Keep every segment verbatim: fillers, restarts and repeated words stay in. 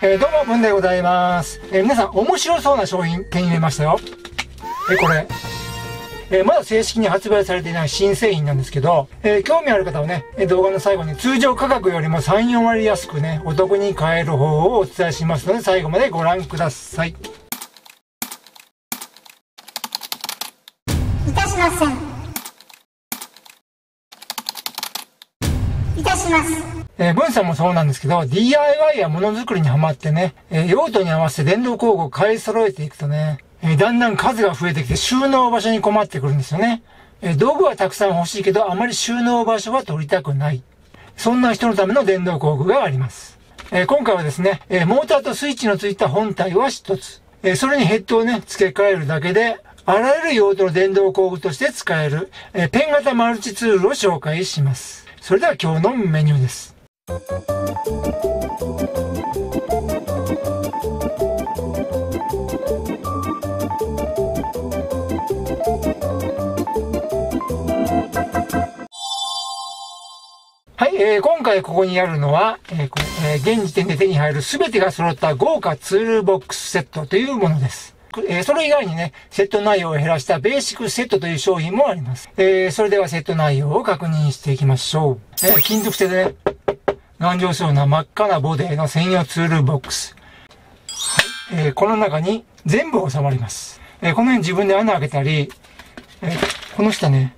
えー、どうも、文でございます。えー、皆さん、面白そうな商品手に入れましたよ。えー、これ。えー、まだ正式に発売されていない新製品なんですけど、えー、興味ある方はね、動画の最後に通常価格よりもさん、よんわり安くね、お得に買える方法をお伝えしますので、最後までご覧ください。いたしません。いたします。えー、文さんもそうなんですけど、ディーアイワイ やものづくりにハマってね、えー、用途に合わせて電動工具を買い揃えていくとね、えー、だんだん数が増えてきて収納場所に困ってくるんですよね。えー、道具はたくさん欲しいけど、あまり収納場所は取りたくない。そんな人のための電動工具があります。えー、今回はですね、えー、モーターとスイッチのついた本体は一つ。えー、それにヘッドをね、付け替えるだけで、あらゆる用途の電動工具として使える、えー、ペン型マルチツールを紹介します。それでは今日のメニューです。はい、えー、今回ここにあるのは、えーこれえー、現時点で手に入る全てが揃った豪華ツールボックスセットというものです。えー、それ以外にね、セット内容を減らしたベーシックセットという商品もあります。えー、それではセット内容を確認していきましょう。えー、金属製でね、頑丈そうな真っ赤なボディの専用ツールボックス。はい、えー、この中に全部収まります。えー、このように自分で穴開けたり、えー、この下ね、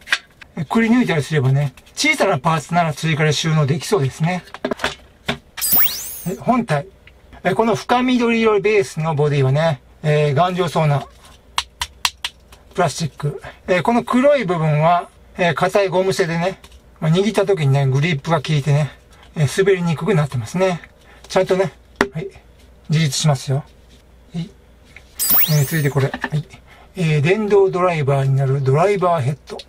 くり抜いたりすればね、小さなパーツなら追加で収納できそうですね。えー、本体。えー、この深緑色ベースのボディはね、えー、頑丈そうなプラスチック。えー、この黒い部分は、えー、硬いゴム製でね、まあ、握った時にね、グリップが効いてね、えー、滑りにくくなってますね。ちゃんとね、はい、自立しますよ。はい。えー、続いてこれ。はい。えー、電動ドライバーになるドライバーヘッド。は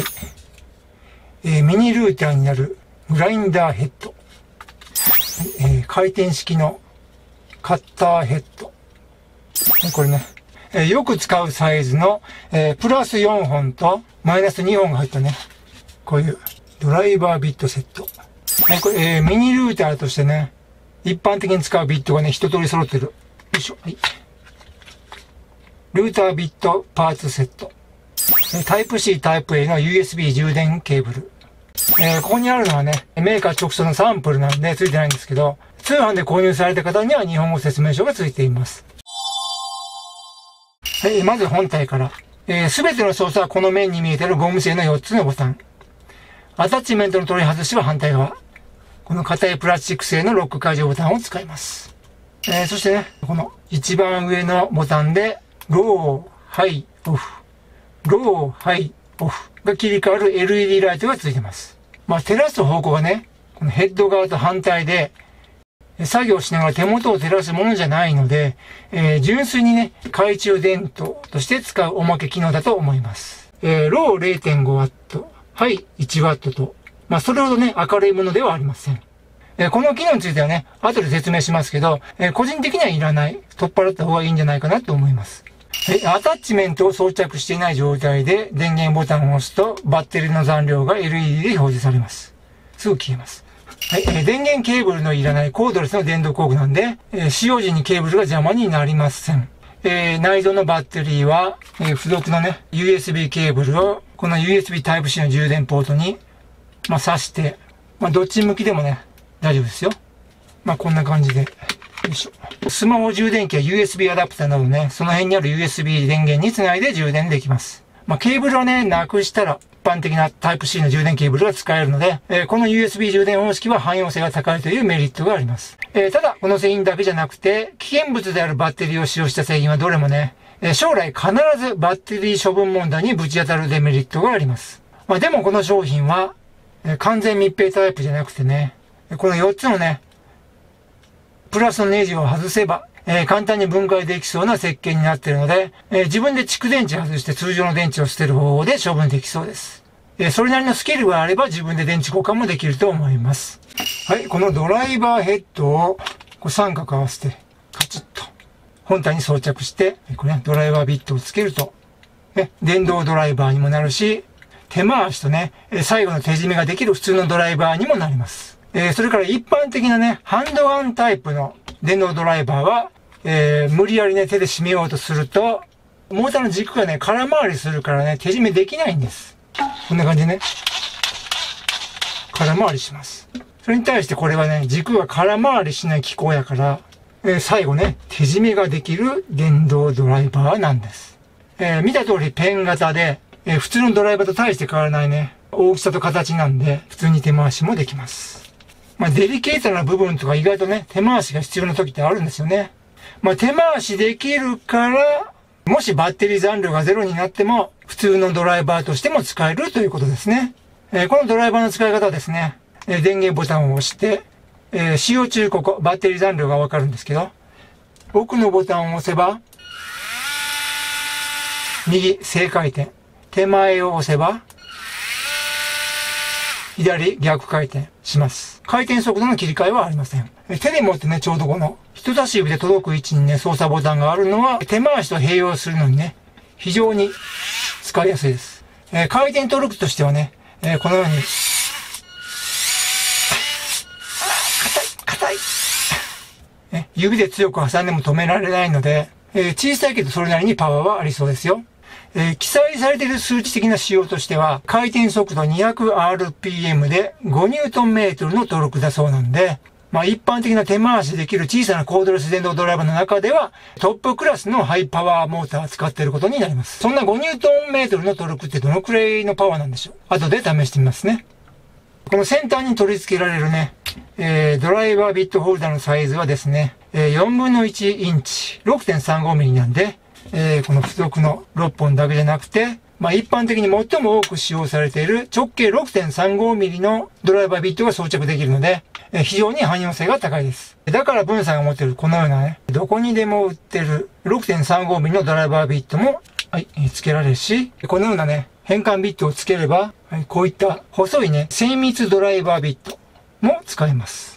い。えー、ミニルーターになるグラインダーヘッド。はい。えー、回転式のカッターヘッド。これね、えー、よく使うサイズの、えー、プラスよんほんとマイナスにほんが入ったね、こういうドライバービットセット。はい、これ、えー、ミニルーターとしてね、一般的に使うビットがね、一通り揃ってる。よいしょ。はい。ルータービットパーツセット。えー、タイプ C、タイプ A の ユーエスビー 充電ケーブル。えー、ここにあるのはね、メーカー直送のサンプルなんで付いてないんですけど、通販で購入された方には日本語説明書が付いています。はい、まず本体から。すべての操作はこの面に見えているゴム製のよっつのボタン。アタッチメントの取り外しは反対側。この硬いプラスチック製のロック解除ボタンを使います。えー、そしてね、この一番上のボタンで、ロー、ハイ、オフ。ロー、ハイ、オフが切り替わる エルイーディー ライトが付いてます。まあ、照らす方向がね、このヘッド側と反対で、作業しながら手元を照らすものじゃないので、えー、純粋にね、懐中電灯として使うおまけ機能だと思います。えー、ロー れいてんごワット、ハイ いちワット と、まあ、それほどね、明るいものではありません。えー、この機能についてはね、後で説明しますけど、えー、個人的にはいらない、取っ払った方がいいんじゃないかなと思います。えー、アタッチメントを装着していない状態で電源ボタンを押すと、バッテリーの残量が エルイーディー で表示されます。すぐ消えます。はい、えー、電源ケーブルのいらないコードレスの電動工具なんで、えー、使用時にケーブルが邪魔になりません。えー、内蔵のバッテリーは、えー、付属のね、ユーエスビー ケーブルを、この ユーエスビー タイプシー の充電ポートに、まあ、挿して、まあ、どっち向きでもね、大丈夫ですよ。まあ、こんな感じで。よいしょ。スマホ充電器や ユーエスビー アダプターなどね、その辺にある ユーエスビー 電源につないで充電できます。まあ、ケーブルをね、なくしたら、一般的なタイプシー の充電ケーブルが使えるので、えー、この ユーエスビー 充電方式は汎用性が高いというメリットがあります。えー、ただ、この製品だけじゃなくて、危険物であるバッテリーを使用した製品はどれもね、えー、将来必ずバッテリー処分問題にぶち当たるデメリットがあります。まあ、でもこの商品は、えー、完全密閉タイプじゃなくてね、このよっつのね、プラスのネジを外せば、えー、簡単に分解できそうな設計になっているので、えー、自分で蓄電池外して通常の電池を捨てる方法で処分できそうです。えー、それなりのスキルがあれば自分で電池交換もできると思います。はい、このドライバーヘッドをこう三角合わせてカチッと本体に装着して、これね、ドライバービットをつけると、ね、電動ドライバーにもなるし、手回しとね、最後の手締めができる普通のドライバーにもなります。えー、それから一般的なね、ハンドガンタイプの電動ドライバーは、えー、無理やりね、手で締めようとすると、モーターの軸がね、空回りするからね、手締めできないんです。こんな感じでね、空回りします。それに対してこれはね、軸が空回りしない機構やから、えー、最後ね、手締めができる電動ドライバーなんです。えー、見た通りペン型で、えー、普通のドライバーと大して変わらないね、大きさと形なんで、普通に手回しもできます。まあ、デリケートな部分とか意外とね、手回しが必要な時ってあるんですよね。まあ、手回しできるから、もしバッテリー残量がゼロになっても、普通のドライバーとしても使えるということですね。えー、このドライバーの使い方はですね、えー、電源ボタンを押して、えー、使用中ここ、バッテリー残量がわかるんですけど、奥のボタンを押せば、右、正回転。手前を押せば、左、逆回転します。回転速度の切り替えはありません。手で持ってね、ちょうどこの人差し指で届く位置にね、操作ボタンがあるのは、手回しと併用するのにね、非常に使いやすいです。えー、回転トルクとしてはね、えー、このように、硬い、硬い、ね、指で強く挟んでも止められないので、えー、小さいけどそれなりにパワーはありそうですよ。えー、記載されている数値的な仕様としては、回転速度 にひゃくアールピーエム で ごニュートンメートル のトルクだそうなんで、まあ一般的な手回しできる小さなコードレス電動ドライバーの中では、トップクラスのハイパワーモーターを使っていることになります。そんな ごニュートンメートル のトルクってどのくらいのパワーなんでしょう？後で試してみますね。この先端に取り付けられるね、えー、ドライバービットホルダーのサイズはですね、えー、よんぶんのいちインチ、ろくてんさんごミリ なんで、えー、この付属のろっぽんだけじゃなくて、まあ一般的に最も多く使用されている直径 ろくてんさんごミリ のドライバービットが装着できるので、えー、非常に汎用性が高いです。だから文さんが持っているこのようなね、どこにでも売ってる ろくてんさんごミリ のドライバービットも、はい、付けられるし、このようなね、変換ビットを付ければ、はい、こういった細いね、精密ドライバービットも使えます。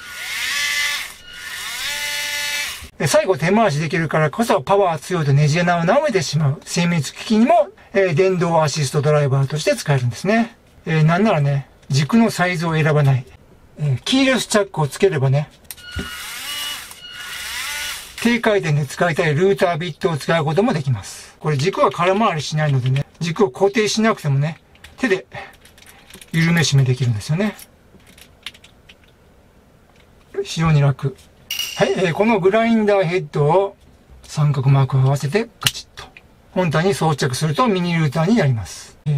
最後手回しできるからこそパワー強いとねじ穴を舐めてしまう精密機器にも、えー、電動アシストドライバーとして使えるんですね。えー、なんならね、軸のサイズを選ばない。えー、キーレスチャックをつければね、低回転で使いたいルータービットを使うこともできます。これ軸は空回りしないのでね、軸を固定しなくてもね、手で緩め締めできるんですよね。非常に楽。はい、えー、このグラインダーヘッドを三角マークを合わせてカチッと本体に装着するとミニルーターになります。え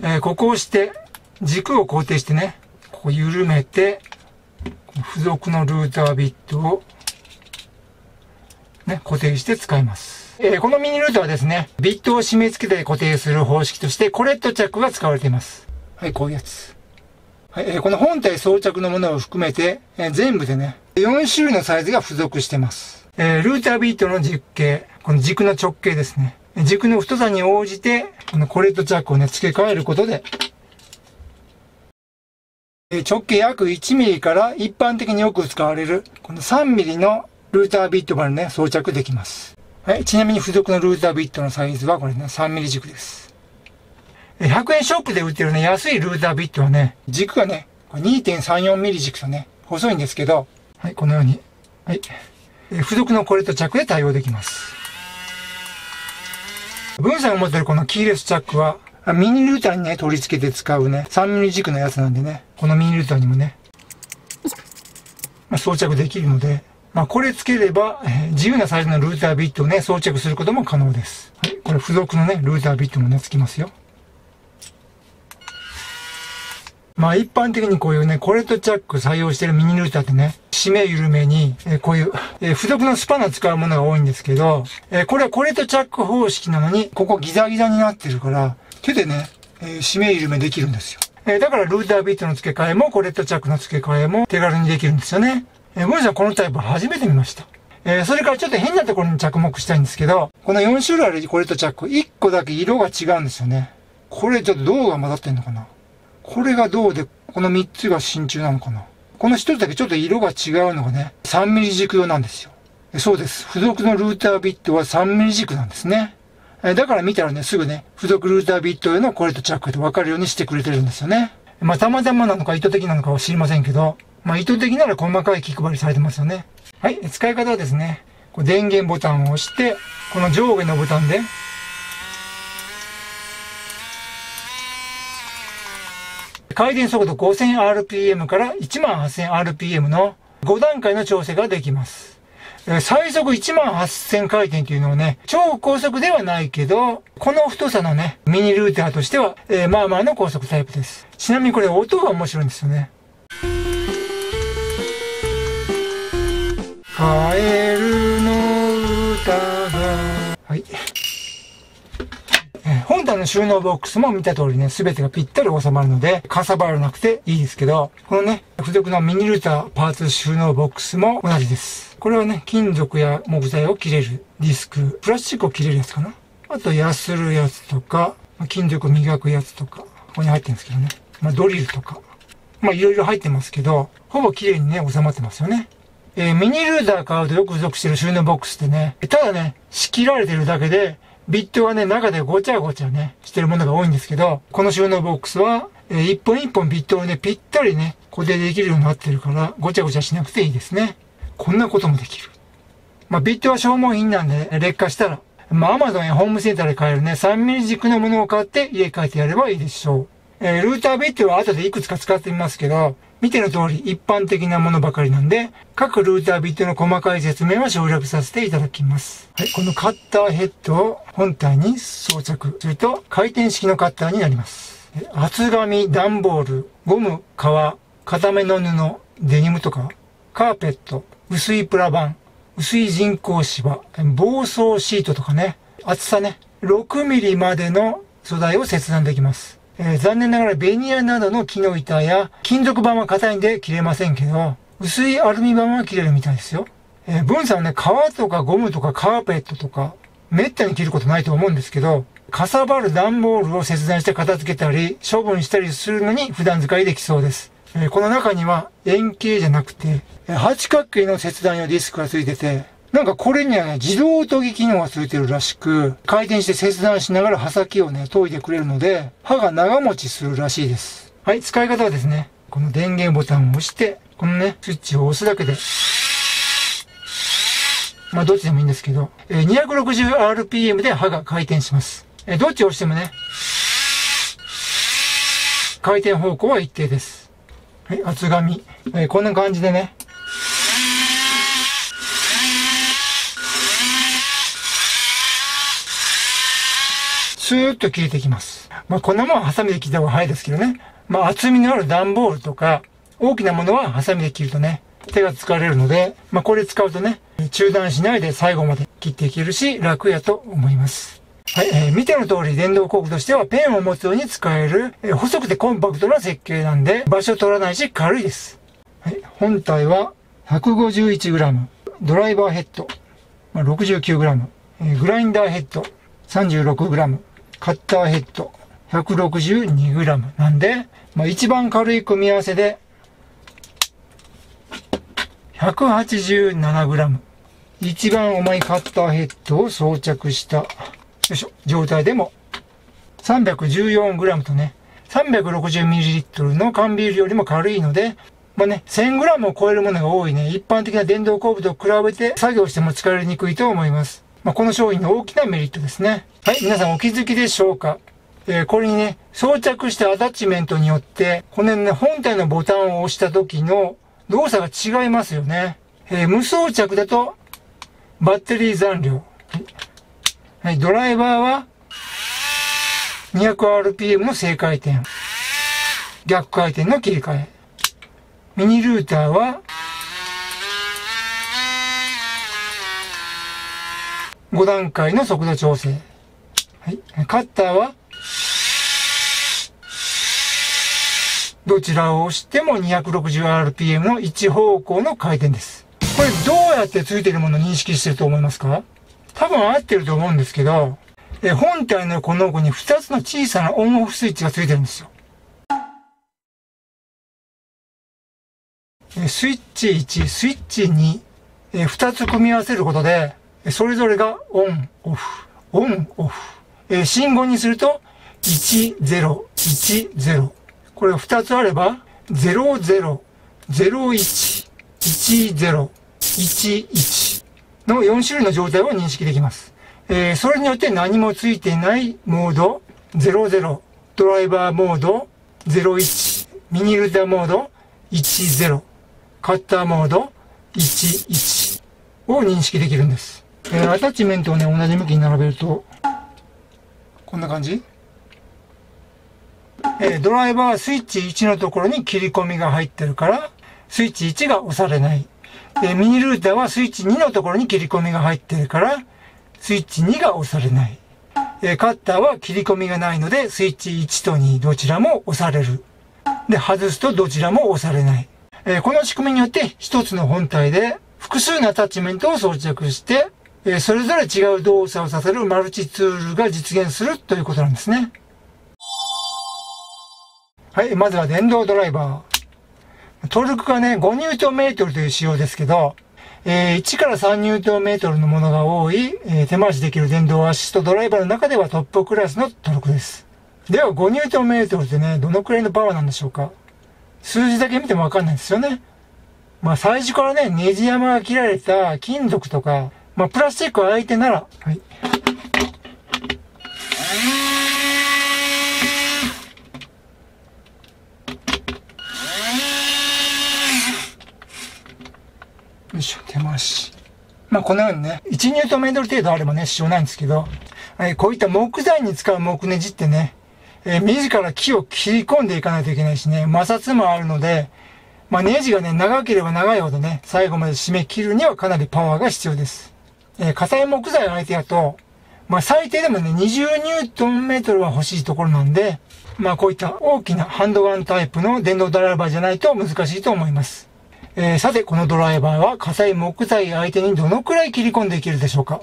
ーえー、ここを押して軸を固定してね、ここ緩めて付属のルータービットを、ね、固定して使います。えー、このミニルーターはですね、ビットを締め付けて固定する方式としてコレットチャックが使われています。はい、こういうやつ。はい、この本体装着のものを含めて、えー、全部でね、よんしゅるいのサイズが付属してます。えー、ルータービットの軸径、この軸の直径ですね。軸の太さに応じて、このコレットチャックをね、付け替えることで、えー、直径約いちミリから一般的によく使われる、このさんミリのルータービットまでね、装着できます。はい、ちなみに付属のルータービットのサイズはこれね、さんミリ軸です。ひゃくえんショップで売ってるね、安いルータービットはね、軸がね、にてんさんよんミリ軸とね、細いんですけど、はい、このように。はい。付属のコレットチャックで対応できます。文さんが持ってるこのキーレスチャックは、ミニルーターにね、取り付けて使うね、さんミリ軸のやつなんでね、このミニルーターにもね、まあ、装着できるので、まあ、これ付ければ、えー、自由なサイズのルータービットをね、装着することも可能です。はい、これ付属のね、ルータービットもね、付きますよ。まあ一般的にこういうね、コレットチャック採用しているミニルーターってね、締め緩めに、えこういう、え付属のスパナ使うものが多いんですけど、えこれはコレットチャック方式なのに、ここギザギザになってるから、手でね、え締め緩めできるんですよ。えだからルータービットの付け替えも、コレットチャックの付け替えも手軽にできるんですよね。え文さんこのタイプ初めて見ました。えそれからちょっと変なところに着目したいんですけど、このよんしゅるいあるコレットチャック、いっこだけ色が違うんですよね。これちょっと銅が混ざってんのかな？これが銅で、このみっつが真鍮なのかな。このひとつだけちょっと色が違うのがね、さんミリ軸用なんですよ。そうです。付属のルータービットはさんミリ軸なんですね。だから見たらね、すぐね、付属ルータービット用のコレットチャックで分かるようにしてくれてるんですよね。まあ、たまたまなのか意図的なのかは知りませんけど、まあ、意図的なら細かい気配りされてますよね。はい。使い方はですね、こう電源ボタンを押して、この上下のボタンで、回転速度 ごせんアールピーエム から いちまんはっせんアールピーエム のご段階の調整ができます。最速 いちまんはっせん 回転というのはね、超高速ではないけど、この太さのね、ミニルーターとしては、えー、まあまあの高速タイプです。ちなみにこれ音が面白いんですよね。カエルの歌が。はい。本体の収納ボックスも見た通りね、すべてがぴったり収まるので、かさばらなくていいですけど、このね、付属のミニルーターパーツ収納ボックスも同じです。これはね、金属や木材を切れるディスク、プラスチックを切れるやつかな。あと、ヤスるやつとか、金属磨くやつとか、ここに入ってるんですけどね。まあ、ドリルとか。まあ、いろいろ入ってますけど、ほぼ綺麗にね、収まってますよね。えー、ミニルーター買うとよく付属してる収納ボックスってね、ただね、仕切られてるだけで、ビットはね、中でごちゃごちゃね、してるものが多いんですけど、この収納ボックスは、えー、一本一本ビットをね、ぴったりね、固定できるようになってるから、ごちゃごちゃしなくていいですね。こんなこともできる。まあ、ビットは消耗品なんで、劣化したら、まあ、Amazon やホームセンターで買えるね、さんミリ軸のものを買って家帰ってやればいいでしょう。えー、ルータービットは後でいくつか使ってみますけど、見ての通り一般的なものばかりなんで、各ルータービットの細かい説明は省略させていただきます。はい、このカッターヘッドを本体に装着すると回転式のカッターになります。厚紙、段ボール、ゴム、革、固めの布、デニムとか、カーペット、薄いプラ板、薄い人工芝、防草シートとかね、厚さね、ろくミリまでの素材を切断できます。えー、残念ながらベニヤなどの木の板や金属板は硬いんで切れませんけど、薄いアルミ板は切れるみたいですよ。えー、ブンさんはね、革とかゴムとかカーペットとか、めったに切ることないと思うんですけど、かさばる段ボールを切断して片付けたり、処分したりするのに普段使いできそうです。えー、この中には円形じゃなくて、八角形の切断用ディスクが付いてて、なんかこれにはね、自動研ぎ機能がついてるらしく、回転して切断しながら刃先をね、研いでくれるので、刃が長持ちするらしいです。はい、使い方はですね、この電源ボタンを押して、このね、スイッチを押すだけで、まあ、どっちでもいいんですけど、にひゃくろくじゅうアールピーエム で刃が回転します。どっちを押してもね、回転方向は一定です。はい、厚紙。こんな感じでね、スーッと切れてきます。まあ、こんなもんはハサミで切った方が早いですけどね。まあ、厚みのある段ボールとか、大きなものはハサミで切るとね、手が疲れるので、まあ、これ使うとね、中断しないで最後まで切っていけるし、楽やと思います。はい、えー、見ての通り電動工具としてはペンを持つように使える、えー、細くてコンパクトな設計なんで、場所取らないし軽いです。はい、本体は ひゃくごじゅういちグラム、ドライバーヘッド、まあ、ろくじゅうきゅうグラム、えー、グラインダーヘッド、さんじゅうろくグラム、カッターヘッド ひゃくろくじゅうにグラム なんで、まあ、一番軽い組み合わせで ひゃくはちじゅうななグラム、 一番重いカッターヘッドを装着したよいしょ状態でも さんびゃくじゅうよんグラム とね さんびゃくろくじゅうミリリットル の缶ビールよりも軽いので、まあね、せんグラム を超えるものが多いね、一般的な電動工具と比べて作業しても疲れにくいと思います。まあ、この商品の大きなメリットですね。はい、皆さんお気づきでしょうか。えー、これにね、装着したアタッチメントによって、このね、本体のボタンを押した時の動作が違いますよね。えー、無装着だと、バッテリー残量。はい、ドライバーは、にひゃくアールピーエム の正回転。逆回転の切り替え。ミニルーターは、ご段階の速度調整。はい。カッターは、どちらを押しても にひゃくろくじゅうアールピーエム の一方向の回転です。これどうやってついてるものを認識してると思いますか？多分合ってると思うんですけど、え本体のこの奥にふたつの小さなオンオフスイッチがついてるんですよ。えスイッチいち、スイッチに、えふたつ組み合わせることで、それぞれがオン、オフ、オン、オフ。えー、信号にすると、いち、ゼロ、いち、ゼロ。これがふたつあれば、ゼロ、ゼロ、ゼロいち、いちゼロ、いちいちのよん種類の状態を認識できます。えー、それによって何もついていないモード、ゼロゼロ、ドライバーモード、ゼロいち、ミニルーターモード、いちゼロ、カッターモード、いちいちを認識できるんです。えー、アタッチメントをね、同じ向きに並べると、こんな感じ。えー、ドライバースイッチいちのところに切り込みが入ってるから、スイッチいちが押されない。えー、ミニルーターはスイッチにのところに切り込みが入ってるから、スイッチにが押されない。えー、カッターは切り込みがないので、スイッチいちとにどちらも押される。で、外すとどちらも押されない。えー、この仕組みによって、一つの本体で複数のアタッチメントを装着して、えー、それぞれ違う動作をさせるマルチツールが実現するということなんですね。はい、まずは電動ドライバー。トルクがね、ごニュートンメートルという仕様ですけど、えー、いちからさんニュートンメートルのものが多い、えー、手回しできる電動アシストドライバーの中ではトップクラスのトルクです。ではごニュートンメートルってね、どのくらいのパワーなんでしょうか。数字だけ見てもわかんないですよね。まあ最初からね、ネジ山が切られた金属とか、まあプラスチックは相手なら、はい。よいしょ、手回し。まあこのようにね、いちニュートンメートル程度あればね、支障ないんですけど、えー、こういった木材に使う木ネジってね、えー、自ら木を切り込んでいかないといけないしね、摩擦もあるので、まあネジがね、長ければ長いほどね、最後まで締め切るにはかなりパワーが必要です。えー、硬い木材相手だと、まあ最低でもね、にじゅうニュートンメートルは欲しいところなんで、まあこういった大きなハンドガンタイプの電動ドライバーじゃないと難しいと思います。えー、さてこのドライバーは硬い木材相手にどのくらい切り込んでいけるでしょうか。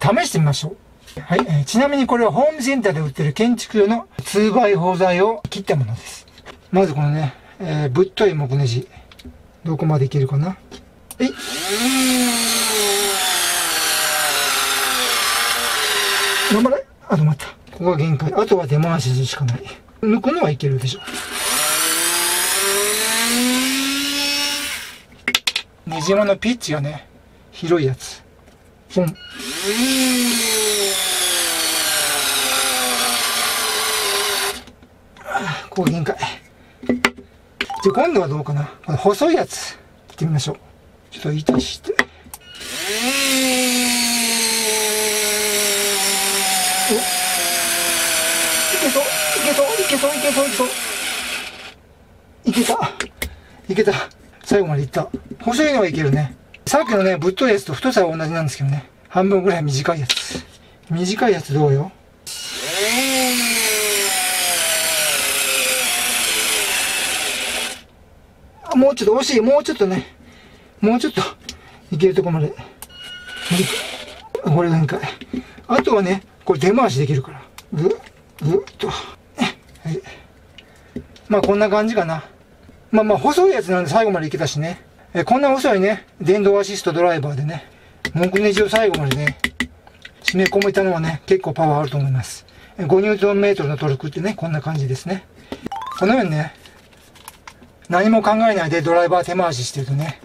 試してみましょう。はい、えー、ちなみにこれはホームセンターで売ってる建築用の ツーバイ 包材を切ったものです。まずこのね、えー、ぶっとい木ネジ。どこまでいけるかな。えい。頑張れ。あと待った。ここが限界。あとは手回ししかない。抜くのはいけるでしょう。ネジ山のピッチがね、広いやつ。ポン。ああ、ここ限界。じゃ、今度はどうかな。この細いやつ、いってみましょう。ちょっと板して。お。いけそう、いけそう、いけそう、いけそう、いけそう。いけた。いけた。最後までいった。細いのはいけるね。さっきのね、ぶっといやつと太さは同じなんですけどね。半分ぐらい短いやつ。短いやつどうよ。あ、もうちょっと惜しい。もうちょっとね。もうちょっと、いけるとこまで。これなんか。あとはね、これ手回しできるから。ぐっ、ぐっと。はい。まあこんな感じかな。まあまあ細いやつなんで最後までいけたしね。え、こんな細いね、電動アシストドライバーでね、木ネジを最後までね、締め込めたのはね、結構パワーあると思います。ごニュートンメートルのトルクってね、こんな感じですね。このようにね、何も考えないでドライバー手回ししてるとね、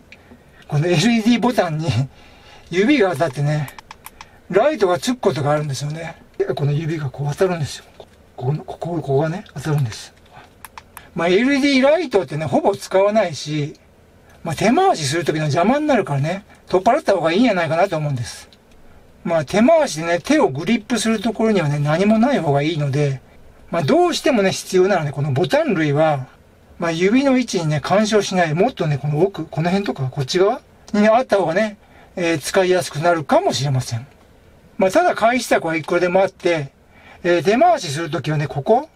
この エルイーディー ボタンに指が当たってね、ライトがつくことがあるんですよね。この指がこう当たるんですよ。ここの、ここ、ここがね、当たるんです。まあ、エルイーディー ライトってね、ほぼ使わないし、まあ、手回しするときの邪魔になるからね、取っ払った方がいいんじゃないかなと思うんです。まあ、手回しでね、手をグリップするところにはね、何もない方がいいので、まあ、どうしてもね、必要なので、このボタン類は、まあ、指の位置にね、干渉しない、もっとね、この奥、この辺とか、こっち側にね、あった方がね、えー、使いやすくなるかもしれません。まあ、ただ、回避策はいくらでもあって、えー、手回しするときはね、ここ、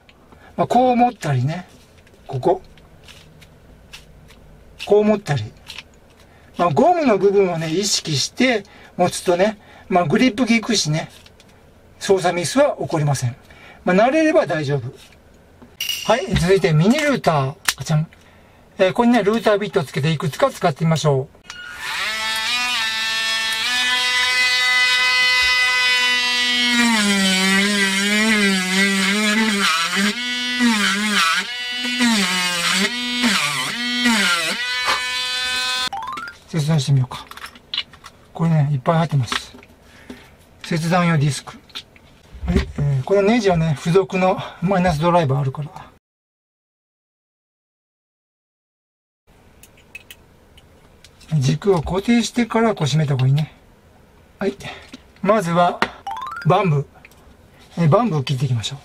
まあ、こう持ったりね、ここ。こう持ったり。まあ、ゴムの部分をね、意識して持つとね、まあ、グリップ効くしね、操作ミスは起こりません。まあ、慣れれば大丈夫。はい、続いてミニルーター。ガチャン。えー、ここにね、ルータービットをつけていくつか使ってみましょう。これね、いっぱい入ってます。切断用ディスク。はい、えー、このネジはね、付属のマイナスドライバーあるから。軸を固定してからこう締めた方がいいね。はい。まずは、バンブー。えー、バンブーを切っていきましょう。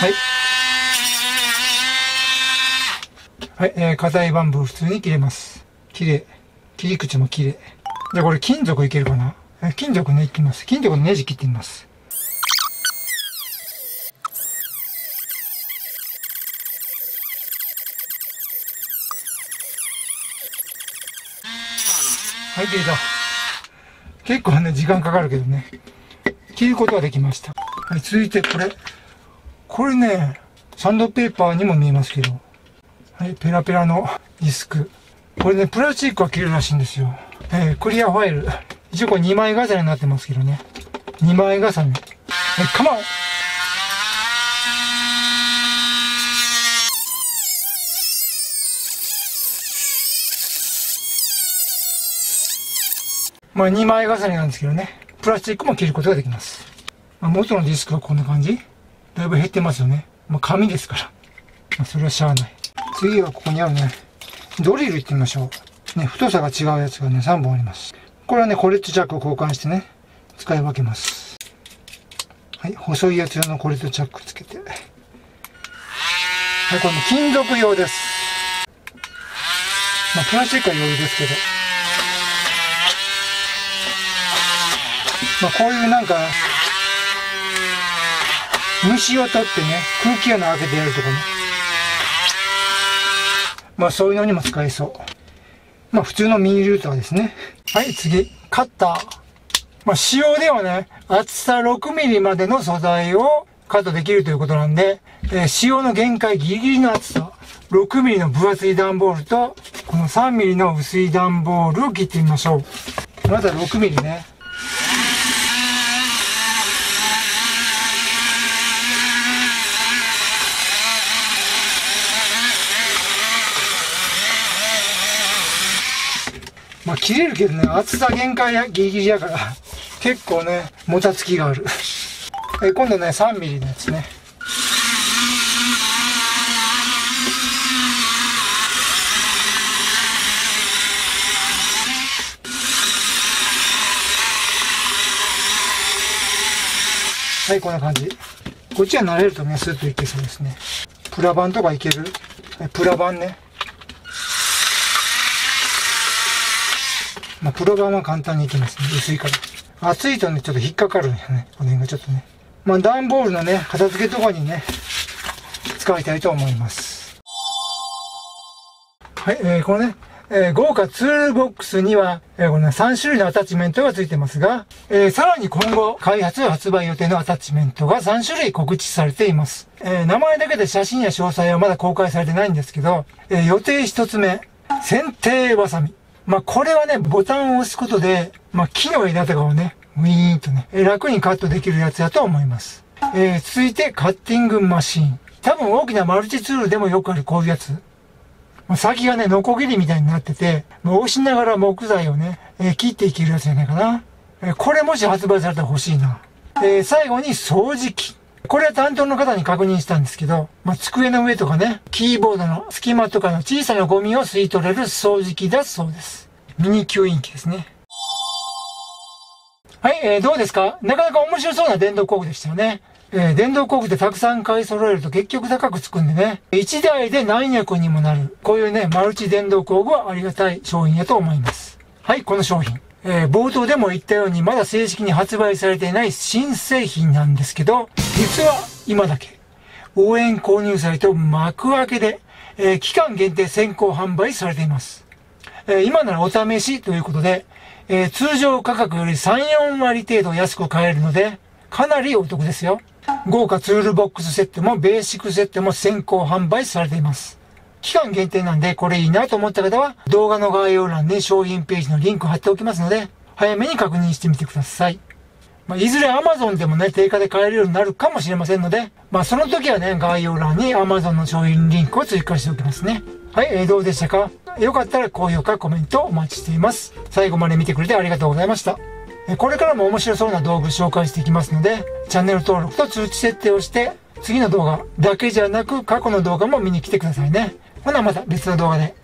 はい、はい、えー、硬いバンブー普通に切れます。綺麗。切り口も綺麗。じゃあこれ金属いけるかな、えー、金属ね、いきます。金属のネジ切ってみます。はい、切れた。結構ね、時間かかるけどね。切ることはできました。はい、続いてこれ。これね、サンドペーパーにも見えますけど。はい、ペラペラのディスク。これね、プラスチックは切れるらしいんですよ。えー、クリアファイル。一応これにまい重ねになってますけどね。にまい重ね。え、カモン！まあにまい重ねなんですけどね。プラスチックも切ることができます。まあ、元のディスクはこんな感じ。だいぶ減ってますよね。まあ、紙ですから。まあ、それはしゃあない。次はここにあるね、ドリルいってみましょう。ね、太さが違うやつがね、さんぼんあります。これはね、コレットチャックを交換してね、使い分けます。はい、細いやつ用のコレットチャックつけて。はい、これも金属用です。まあ、プラスチックは余裕ですけど。まあ、こういうなんか、虫を取ってね、空気穴開けてやるとかね。まあそういうのにも使えそう。まあ普通のミニルーターですね。はい、次。カッター。まあ仕様ではね、厚さろくミリまでの素材をカットできるということなんで、えー、仕様の限界ギリギリの厚さ、ろくミリの分厚い段ボールと、このさんミリの薄い段ボールを切ってみましょう。まずはろくミリね。まあ切れるけどね、厚さ限界ギリギリやから、結構ね、もたつきがある。え、今度ね、さんミリのやつね。はい、こんな感じ。こっちは慣れるとね、スッといけそうですね。プラ板とかいける？え、プラ板ね。まあ、プロ版は簡単にいきますね。薄いから。厚いとね、ちょっと引っかかるんよね。この辺がちょっとね。まあ、段ボールのね、片付けとかにね、使いたいと思います。はい、えー、このね、えー、豪華ツールボックスには、えー、このね、さんしゅるいのアタッチメントが付いてますが、えー、さらに今後、開発発売予定のアタッチメントがさんしゅるい告知されています。えー、名前だけで写真や詳細はまだ公開されてないんですけど、えー、予定ひとつめ、剪定バサミ。まあ、これはね、ボタンを押すことで、まあ、木の枝とかをね、ウィーンとね、楽にカットできるやつだと思います。えー、続いて、カッティングマシーン。多分大きなマルチツールでもよくあるこういうやつ。まあ、先がね、ノコギリみたいになってて、まあ、押しながら木材をね、えー、切っていけるやつじゃないかな。えー、これもし発売されたら欲しいな。えー、最後に掃除機。これは担当の方に確認したんですけど、まあ、机の上とかね、キーボードの隙間とかの小さなゴミを吸い取れる掃除機だそうです。ミニ吸引機ですね。はい、えー、どうですか？なかなか面白そうな電動工具でしたよね。えー、電動工具ってたくさん買い揃えると結局高くつくんでね、いちだいで何役にもなる。こういうね、マルチ電動工具はありがたい商品やと思います。はい、この商品。えー、冒頭でも言ったようにまだ正式に発売されていない新製品なんですけど、実は今だけ応援購入祭と幕開けで、えー、期間限定先行販売されています。えー、今ならお試しということで、えー、通常価格よりさん、よんわり程度安く買えるので、かなりお得ですよ。豪華ツールボックスセットもベーシックセットも先行販売されています。期間限定なんでこれいいなと思った方は動画の概要欄に商品ページのリンクを貼っておきますので早めに確認してみてください。まあ、いずれ Amazon でもね、定価で買えるようになるかもしれませんので、まあ、その時はね、概要欄に Amazon の商品リンクを追加しておきますね。はい、えー、どうでしたか？よかったら高評価、コメントお待ちしています。最後まで見てくれてありがとうございました。これからも面白そうな道具紹介していきますので、チャンネル登録と通知設定をして、次の動画だけじゃなく過去の動画も見に来てくださいね。ほなまた別の動画で。